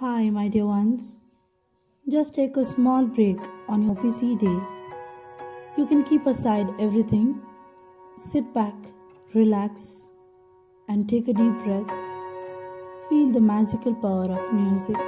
Hi, my dear ones. Just take a small break on your busy day. You can keep aside everything. Sit back, relax, and take a deep breath. Feel the magical power of music.